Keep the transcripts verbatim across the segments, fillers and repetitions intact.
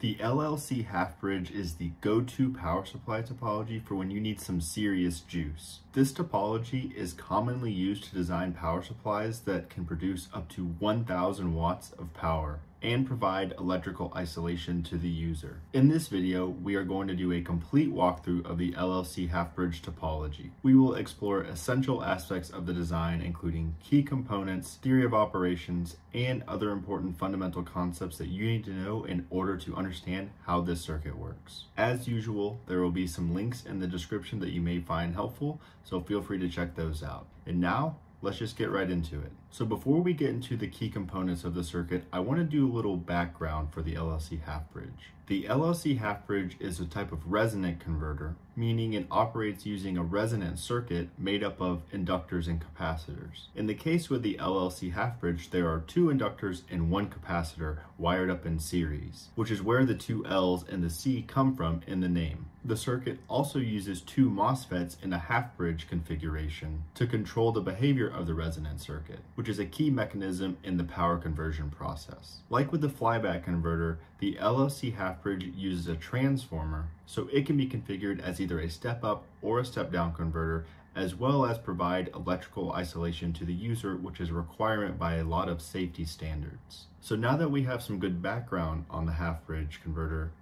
The L L C half-bridge is the go-to power supply topology for when you need some serious juice. This topology is commonly used to design power supplies that can produce up to one thousand watts of power and provide electrical isolation to the user. In this video, we are going to do a complete walkthrough of the L L C half-bridge topology. We will explore essential aspects of the design, including key components, theory of operations, and other important fundamental concepts that you need to know in order to understand how this circuit works. As usual, there will be some links in the description that you may find helpful, so feel free to check those out. And now, let's just get right into it. So before we get into the key components of the circuit, I want to do a little background for the L L C half-bridge. The L L C half-bridge is a type of resonant converter, meaning it operates using a resonant circuit made up of inductors and capacitors. In the case with the L L C half-bridge, there are two inductors and one capacitor wired up in series, which is where the two L's and the C come from in the name. The circuit also uses two MOSFETs in a half-bridge configuration to control the behavior of the resonant circuit, which is a key mechanism in the power conversion process. Like with the flyback converter, the L L C half-bridge uses a transformer, so it can be configured as either a step-up or a step-down converter, as well as provide electrical isolation to the user, which is a requirement by a lot of safety standards. So now that we have some good background on the half-bridge converter,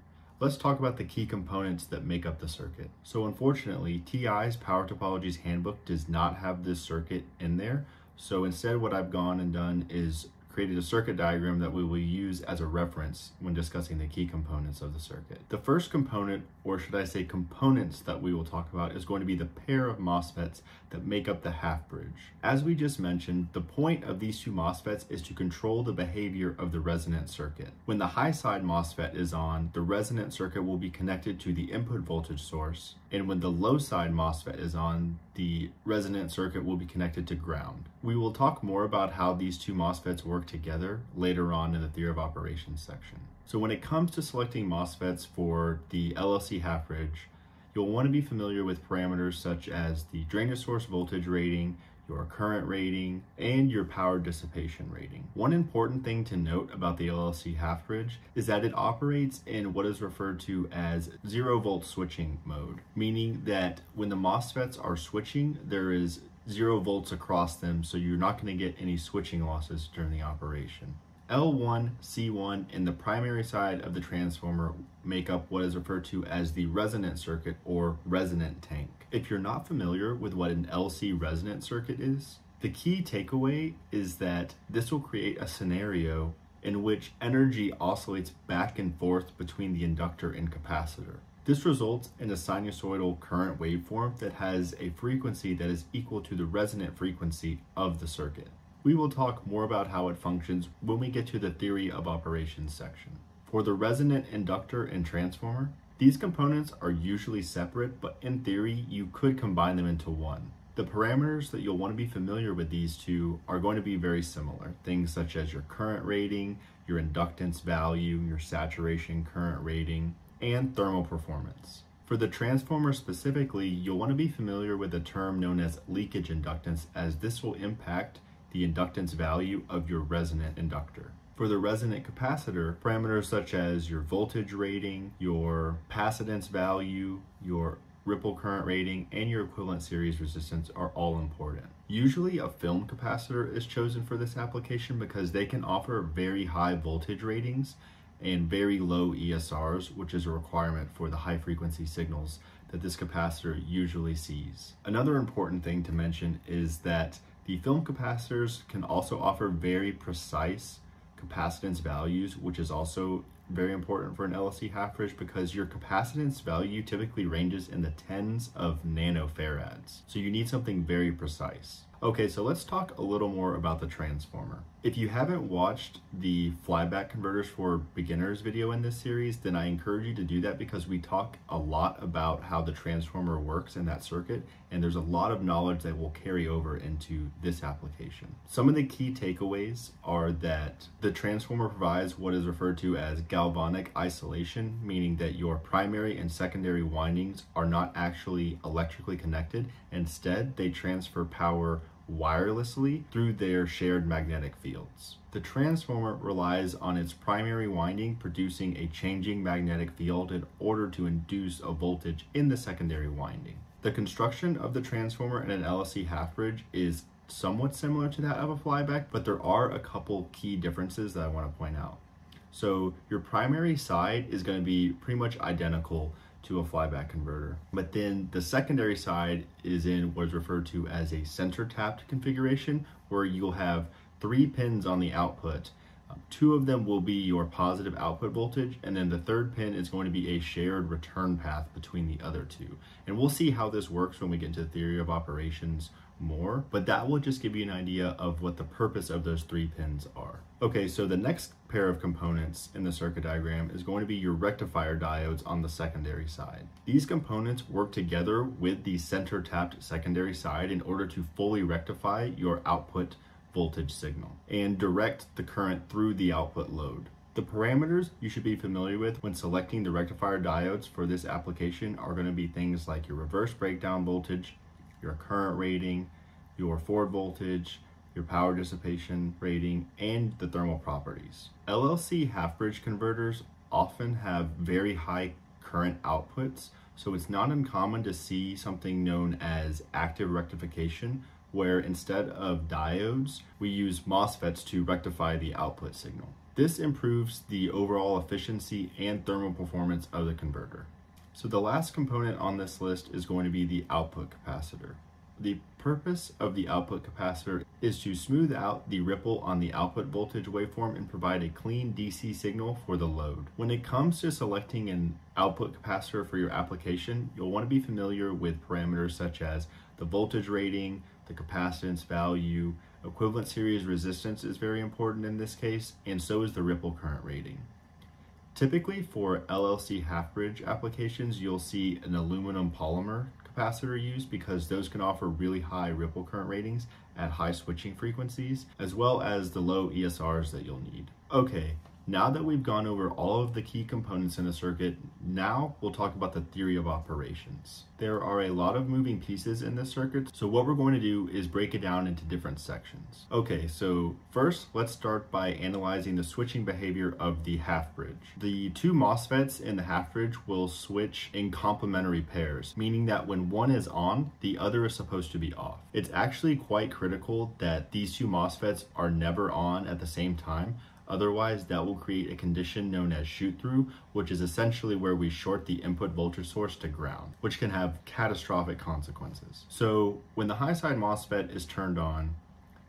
let's talk about the key components that make up the circuit. So unfortunately, T I's Power Topologies Handbook does not have this circuit in there, so instead what I've gone and done is created a circuit diagram that we will use as a reference when discussing the key components of the circuit. The first component, or should I say components, that we will talk about is going to be the pair of MOSFETs that make up the half-bridge. As we just mentioned, the point of these two MOSFETs is to control the behavior of the resonant circuit. When the high side MOSFET is on, the resonant circuit will be connected to the input voltage source, and when the low side MOSFET is on, the resonant circuit will be connected to ground. We will talk more about how these two MOSFETs work together later on in the theory of operations section. So when it comes to selecting MOSFETs for the L L C half-bridge, you'll want to be familiar with parameters such as the drain-to-source voltage rating, your current rating, and your power dissipation rating. One important thing to note about the L L C half-bridge is that it operates in what is referred to as zero-volt switching mode, meaning that when the MOSFETs are switching, there is zero volts across them, so you're not going to get any switching losses during the operation. L one, C one, and the primary side of the transformer make up what is referred to as the resonant circuit or resonant tank. If you're not familiar with what an L C resonant circuit is, the key takeaway is that this will create a scenario in which energy oscillates back and forth between the inductor and capacitor. This results in a sinusoidal current waveform that has a frequency that is equal to the resonant frequency of the circuit. We will talk more about how it functions when we get to the theory of operations section. For the resonant inductor and transformer, these components are usually separate, but in theory, you could combine them into one. The parameters that you'll want to be familiar with these two are going to be very similar. Things such as your current rating, your inductance value, your saturation current rating, and thermal performance. For the transformer specifically, you'll want to be familiar with a term known as leakage inductance, as this will impact the inductance value of your resonant inductor. For the resonant capacitor, parameters such as your voltage rating, your capacitance value, your ripple current rating, and your equivalent series resistance are all important. Usually a film capacitor is chosen for this application because they can offer very high voltage ratings and very low E S Rs, which is a requirement for the high frequency signals that this capacitor usually sees. Another important thing to mention is that the film capacitors can also offer very precise capacitance values, which is also very important for an L L C half-bridge because your capacitance value typically ranges in the tens of nanofarads. So you need something very precise. Okay, so let's talk a little more about the transformer. If you haven't watched the flyback converters for beginners video in this series, then I encourage you to do that because we talk a lot about how the transformer works in that circuit, and there's a lot of knowledge that will carry over into this application. Some of the key takeaways are that the transformer provides what is referred to as galvanic isolation, meaning that your primary and secondary windings are not actually electrically connected. Instead, they transfer power wirelessly through their shared magnetic fields. The transformer relies on its primary winding producing a changing magnetic field in order to induce a voltage in the secondary winding. The construction of the transformer in an L L C half-bridge is somewhat similar to that of a flyback, but there are a couple key differences that I want to point out. So your primary side is going to be pretty much identical to a flyback converter, but then the secondary side is in what is referred to as a center tapped configuration, where you'll have three pins on the output. Um, two of them will be your positive output voltage, and then the third pin is going to be a shared return path between the other two. And we'll see how this works when we get into the theory of operations more, but that will just give you an idea of what the purpose of those three pins are. Okay, so the next pair of components in the circuit diagram is going to be your rectifier diodes on the secondary side. These components work together with the center tapped secondary side in order to fully rectify your output voltage signal and direct the current through the output load. The parameters you should be familiar with when selecting the rectifier diodes for this application are going to be things like your reverse breakdown voltage, your current rating, your forward voltage, your power dissipation rating, and the thermal properties. L L C half-bridge converters often have very high current outputs, so it's not uncommon to see something known as active rectification, where instead of diodes, we use MOSFETs to rectify the output signal. This improves the overall efficiency and thermal performance of the converter. So the last component on this list is going to be the output capacitor. The purpose of the output capacitor is to smooth out the ripple on the output voltage waveform and provide a clean D C signal for the load. When it comes to selecting an output capacitor for your application, you'll want to be familiar with parameters such as the voltage rating, the capacitance value, equivalent series resistance is very important in this case, and so is the ripple current rating. Typically for L L C half-bridge applications, you'll see an aluminum polymer capacitor used because those can offer really high ripple current ratings at high switching frequencies, as well as the low E S Rs that you'll need. Okay, now that we've gone over all of the key components in a circuit, now we'll talk about the theory of operations. There are a lot of moving pieces in this circuit, so what we're going to do is break it down into different sections. Okay, so first let's start by analyzing the switching behavior of the half-bridge. The two MOSFETs in the half-bridge will switch in complementary pairs, meaning that when one is on, the other is supposed to be off. It's actually quite critical that these two MOSFETs are never on at the same time. Otherwise, that will create a condition known as shoot-through, which is essentially where we short the input voltage source to ground, which can have catastrophic consequences. So when the high side MOSFET is turned on,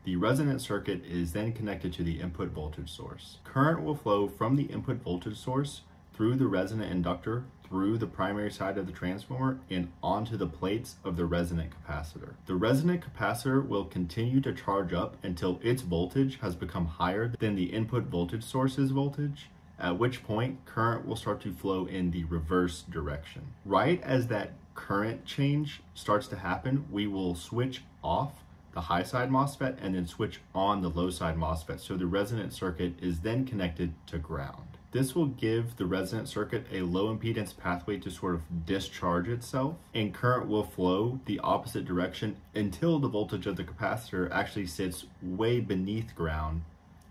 the resonant circuit is then connected to the input voltage source. Current will flow from the input voltage source through the resonant inductor, through the primary side of the transformer, and onto the plates of the resonant capacitor. The resonant capacitor will continue to charge up until its voltage has become higher than the input voltage source's voltage, at which point current will start to flow in the reverse direction. Right as that current change starts to happen, we will switch off the high side MOSFET and then switch on the low side MOSFET, so the resonant circuit is then connected to ground. This will give the resonant circuit a low impedance pathway to sort of discharge itself, and current will flow the opposite direction until the voltage of the capacitor actually sits way beneath ground,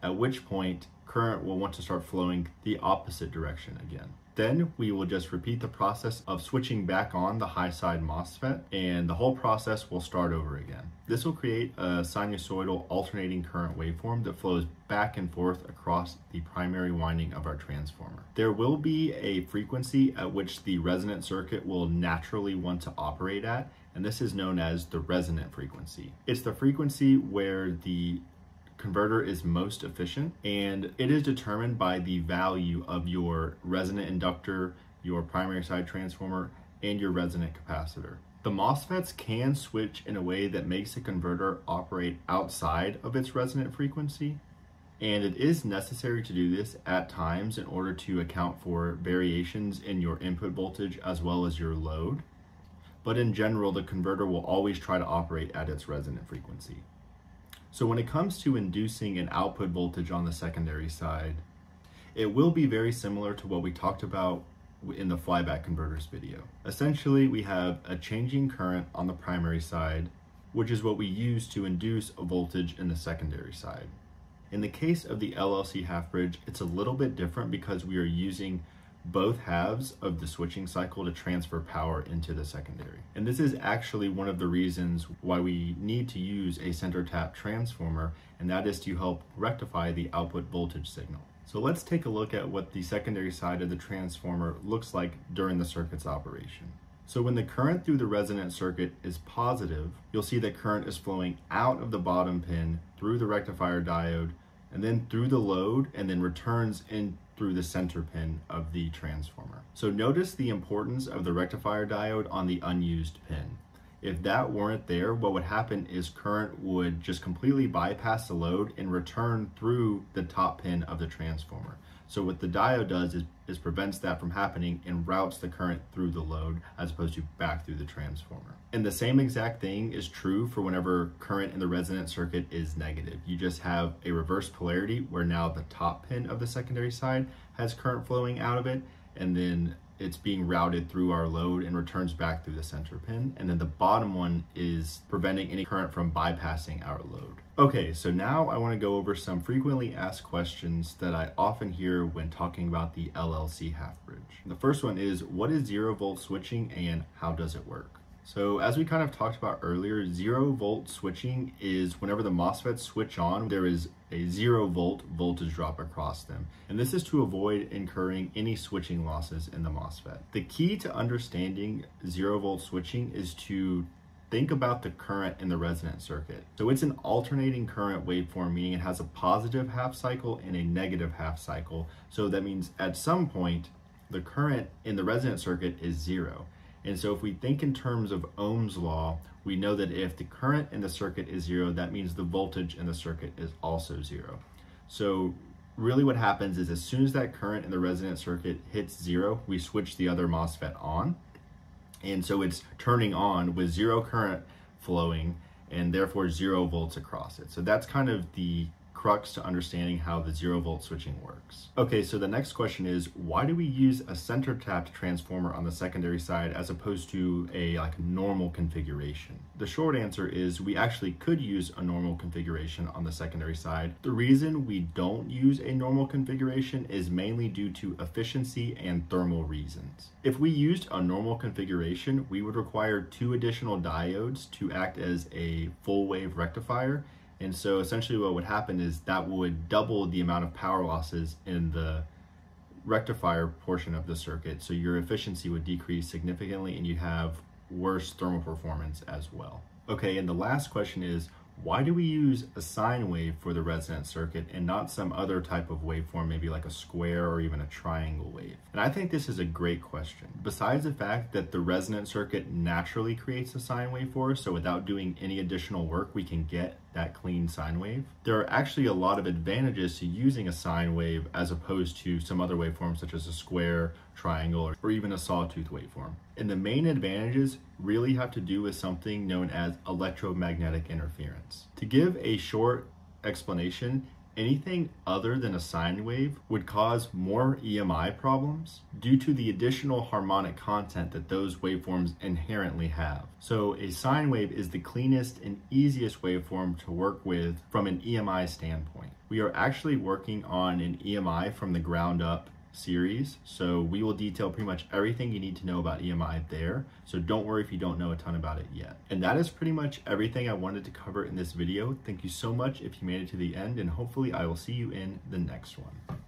at which point current will want to start flowing the opposite direction again. Then we will just repeat the process of switching back on the high side MOSFET, and the whole process will start over again. This will create a sinusoidal alternating current waveform that flows back and forth across the primary winding of our transformer. There will be a frequency at which the resonant circuit will naturally want to operate at, and this is known as the resonant frequency. It's the frequency where the converter is most efficient, and it is determined by the value of your resonant inductor, your primary side transformer, and your resonant capacitor. The MOSFETs can switch in a way that makes the converter operate outside of its resonant frequency, and it is necessary to do this at times in order to account for variations in your input voltage as well as your load. But in general, the converter will always try to operate at its resonant frequency. So when it comes to inducing an output voltage on the secondary side, it will be very similar to what we talked about in the flyback converters video. Essentially, we have a changing current on the primary side, which is what we use to induce a voltage in the secondary side. In the case of the L L C half bridge, it's a little bit different because we are using both halves of the switching cycle to transfer power into the secondary. And this is actually one of the reasons why we need to use a center tap transformer, and that is to help rectify the output voltage signal. So let's take a look at what the secondary side of the transformer looks like during the circuit's operation. So when the current through the resonant circuit is positive, you'll see that current is flowing out of the bottom pin through the rectifier diode and then through the load and then returns in through the center pin of the transformer. So notice the importance of the rectifier diode on the unused pin. If that weren't there, what would happen is current would just completely bypass the load and return through the top pin of the transformer. So what the diode does is, is prevents that from happening and routes the current through the load as opposed to back through the transformer. And the same exact thing is true for whenever current in the resonant circuit is negative. You just have a reverse polarity where now the top pin of the secondary side has current flowing out of it, and then it's being routed through our load and returns back through the center pin. And then the bottom one is preventing any current from bypassing our load. Okay, so now I want to go over some frequently asked questions that I often hear when talking about the L L C half bridge. The first one is, what is zero volt switching and how does it work? So as we kind of talked about earlier, zero volt switching is whenever the MOSFETs switch on, there is a zero volt voltage drop across them. And this is to avoid incurring any switching losses in the MOSFET. The key to understanding zero volt switching is to think about the current in the resonant circuit. So it's an alternating current waveform, meaning it has a positive half cycle and a negative half cycle. So that means at some point, the current in the resonant circuit is zero. And so if we think in terms of Ohm's law, we know that if the current in the circuit is zero, that means the voltage in the circuit is also zero. So really what happens is as soon as that current in the resonant circuit hits zero, we switch the other MOSFET on. And so it's turning on with zero current flowing and therefore zero volts across it. So that's kind of the crux to understanding how the zero volt switching works. Okay, so the next question is, why do we use a center tapped transformer on the secondary side as opposed to a like normal configuration? The short answer is we actually could use a normal configuration on the secondary side. The reason we don't use a normal configuration is mainly due to efficiency and thermal reasons. If we used a normal configuration, we would require two additional diodes to act as a full wave rectifier. And so essentially what would happen is that would double the amount of power losses in the rectifier portion of the circuit. So your efficiency would decrease significantly and you'd have worse thermal performance as well. Okay, and the last question is, why do we use a sine wave for the resonant circuit and not some other type of waveform, maybe like a square or even a triangle wave? And I think this is a great question. Besides the fact that the resonant circuit naturally creates a sine wave for us, so without doing any additional work, we can get that clean sine wave. There are actually a lot of advantages to using a sine wave as opposed to some other waveforms such as a square, triangle, or even a sawtooth waveform. And the main advantages really have to do with something known as electromagnetic interference. To give a short explanation, anything other than a sine wave would cause more E M I problems due to the additional harmonic content that those waveforms inherently have. So a sine wave is the cleanest and easiest waveform to work with from an E M I standpoint. We are actually working on an E M I from the ground up series, so we will detail pretty much everything you need to know about E M I there, so don't worry if you don't know a ton about it yet. And that is pretty much everything I wanted to cover in this video. Thank you so much if you made it to the end, and hopefully I will see you in the next one.